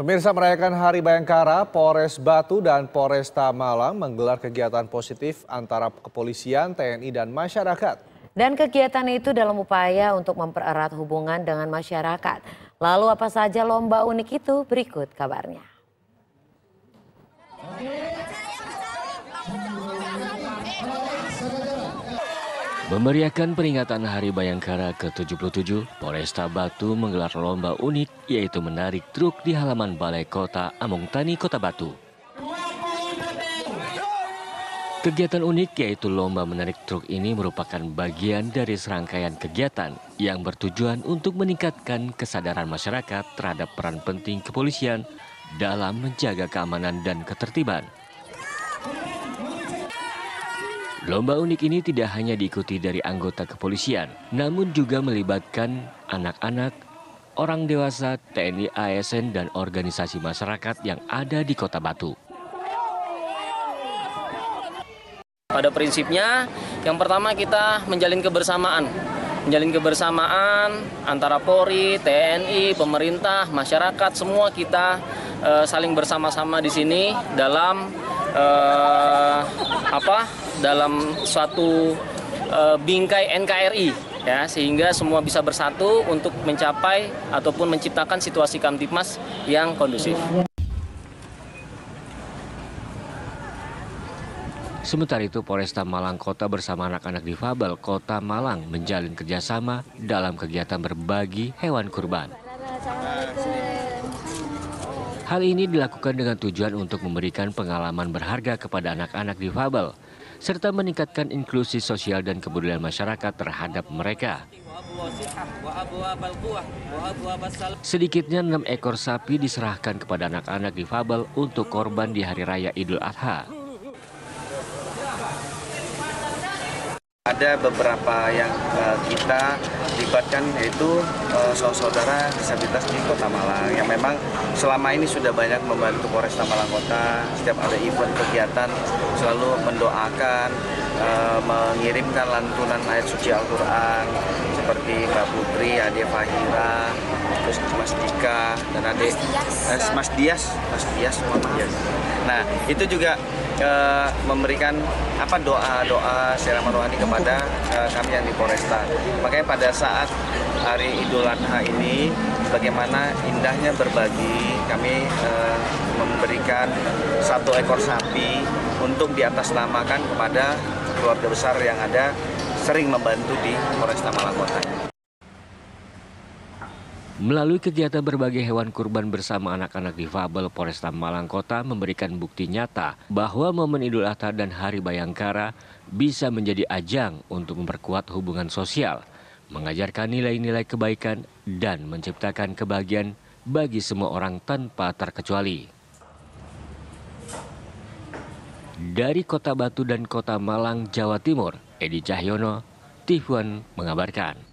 Pemirsa, merayakan Hari Bhayangkara, Polres Batu dan Polresta Malang menggelar kegiatan positif antara kepolisian, TNI dan masyarakat. Dan kegiatan itu dalam upaya untuk mempererat hubungan dengan masyarakat. Lalu apa saja lomba unik itu? Berikut kabarnya. Memeriahkan peringatan Hari Bhayangkara ke-77, Polresta Batu menggelar lomba unik yaitu menarik truk di halaman Balai Kota Amungtani, Kota Batu. Kegiatan unik yaitu lomba menarik truk ini merupakan bagian dari serangkaian kegiatan yang bertujuan untuk meningkatkan kesadaran masyarakat terhadap peran penting kepolisian dalam menjaga keamanan dan ketertiban. Lomba unik ini tidak hanya diikuti dari anggota kepolisian, namun juga melibatkan anak-anak, orang dewasa, TNI, ASN, dan organisasi masyarakat yang ada di Kota Batu. Pada prinsipnya, yang pertama kita menjalin kebersamaan antara Polri, TNI, pemerintah, masyarakat, semua kita saling bersama-sama di sini dalam dalam suatu bingkai NKRI, ya, sehingga semua bisa bersatu untuk mencapai ataupun menciptakan situasi kamtibmas yang kondusif. Sementara itu, Polresta Malang Kota bersama anak-anak difabel Kota Malang menjalin kerjasama dalam kegiatan berbagi hewan kurban. Hal ini dilakukan dengan tujuan untuk memberikan pengalaman berharga kepada anak-anak difabel, serta meningkatkan inklusi sosial dan kebudayaan masyarakat terhadap mereka. Sedikitnya 6 ekor sapi diserahkan kepada anak-anak difabel untuk korban di Hari Raya Idul Adha. Ada beberapa yang kita libatkan, yaitu saudara disabilitas di Kota Malang yang memang selama ini sudah banyak membantu Polresta Malang Kota. Setiap ada event kegiatan selalu mendoakan, mengirimkan lantunan ayat suci Al-Quran seperti Mbak Putri, Ade Fahira, terus Mas Dika dan Mas Dias. Nah, itu juga memberikan doa-doa secara rohani kepada kami yang di Polresta. Makanya pada saat Hari Idul Adha ini, bagaimana indahnya berbagi, kami memberikan satu ekor sapi untuk diatasnamakan kepada keluarga besar yang ada sering membantu di Polresta Malang Kota. Melalui kegiatan berbagi hewan kurban bersama anak-anak difabel, Polresta Malang Kota memberikan bukti nyata bahwa momen Idul Adha dan Hari Bhayangkara bisa menjadi ajang untuk memperkuat hubungan sosial, mengajarkan nilai-nilai kebaikan, dan menciptakan kebahagiaan bagi semua orang tanpa terkecuali. Dari Kota Batu dan Kota Malang, Jawa Timur, Edi Cahyono, Tifuan mengabarkan.